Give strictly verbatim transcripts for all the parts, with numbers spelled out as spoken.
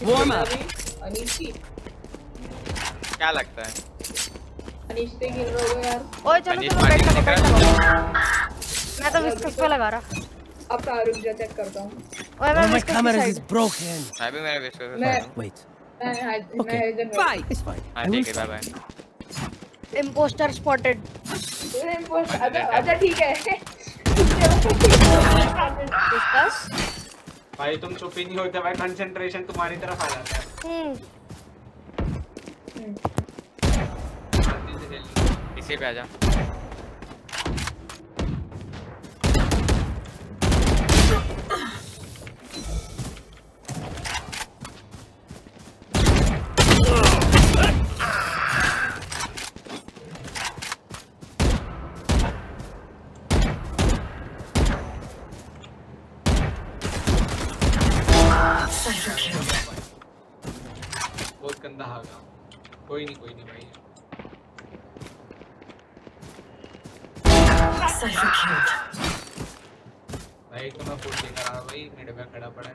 Warm up. क्या लगता है? अनीश से गिर रहे हो यार। ओए चलो चलो बैठ जाओ बैठ जाओ। मैं तो विस्कस पे लगा रहा। अब तारुक जा चेक करता हूँ। ओए मैं विस्कस की साइड। मैं भी मेरा विस्कस पे। Wait. Okay. Fine. It's fine. हाँ ठीक है bye bye. Imposter spotted. Imposter अच्छा अच्छा ठीक है। Discuss. भाई तुम चुप ही नहीं होते भाई कंसंट्रेशन तुम्हारी तरफ आ जाता है। हम्म। इसी पे आ जा। कोई नहीं कोई नहीं भाई सही क्यूट भाई तो मैं फुल लेकर आ रहा भाई मिड में खड़ा पड़ा है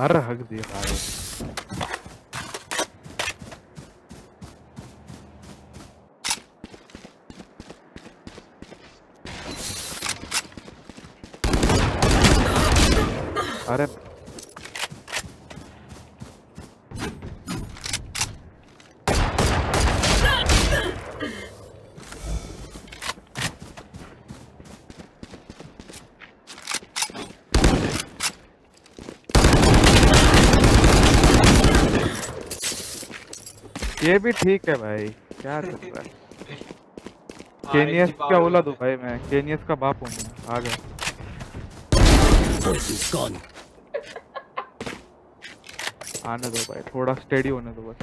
हर हक दे रहा है अरे ये भी ठीक है भाई क्या चल रहा है केनियस का औलाद हूँ भाई मैं केनियस का बाप हूँ मैं आ गया आने दो भाई थोड़ा स्टेडी होने दो बस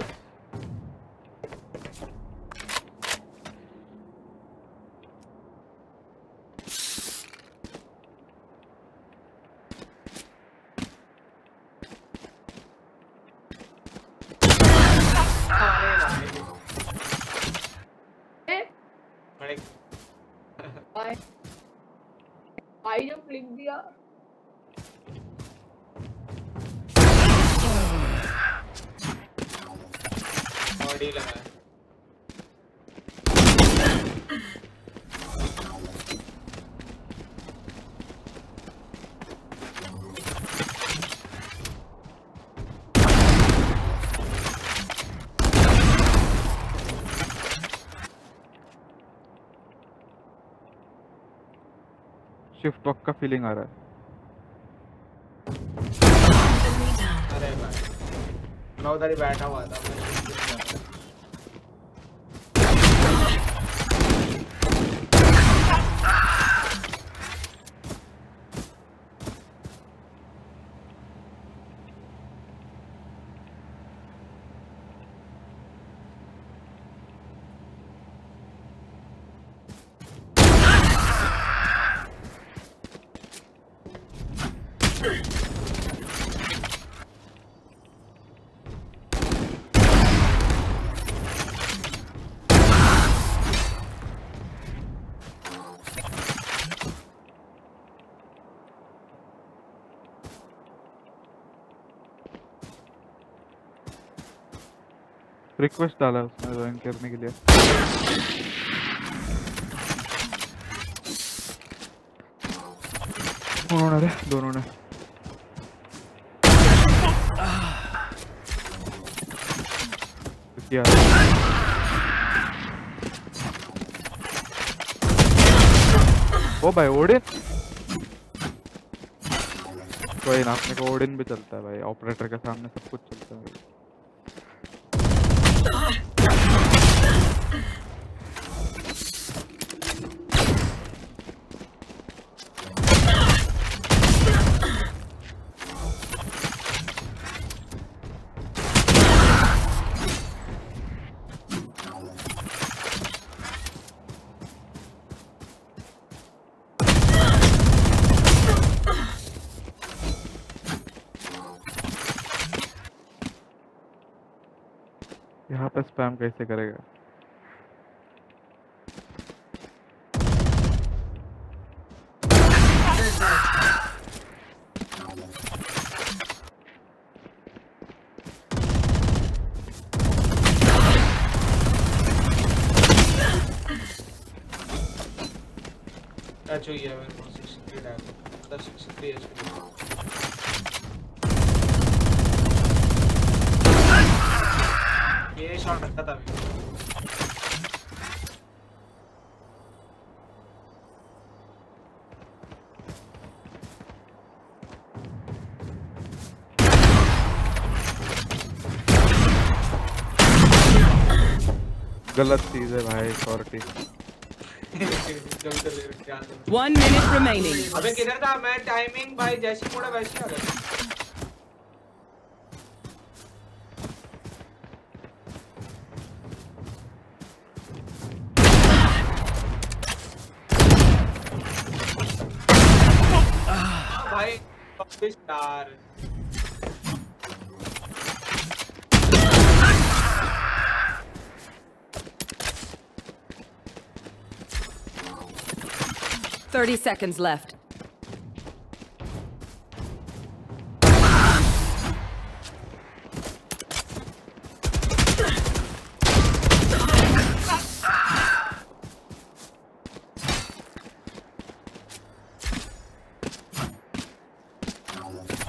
Hi. Hi. I just click दिया. Body लगा. शिफ्ट टॉक का फीलिंग आ रहा है. अरे भाई मैं उधर ही बैठा हुआ था. रिक्वेस्ट डाला उसने ज्वाइन करने के लिए. उन्होंने रे दोनों ने क्या ओ भाई ओडिन. कोई ना अपने को ओडिन भी चलता है भाई. ऑपरेटर के सामने सब कुछ चलता है भाई. स्पैम कैसे करेगा? अच्छा ये है मेरे को सिक्सटी डाल दो सिक्सटी एच पी. ये शॉट रखा था अभी. गलत चीज है भाई शॉर्टी. One minute remaining. अबे किधर था मैं टाइमिंग भाई जैसी मोड़ा वैसी आ गया. Star. Thirty seconds left.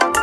था.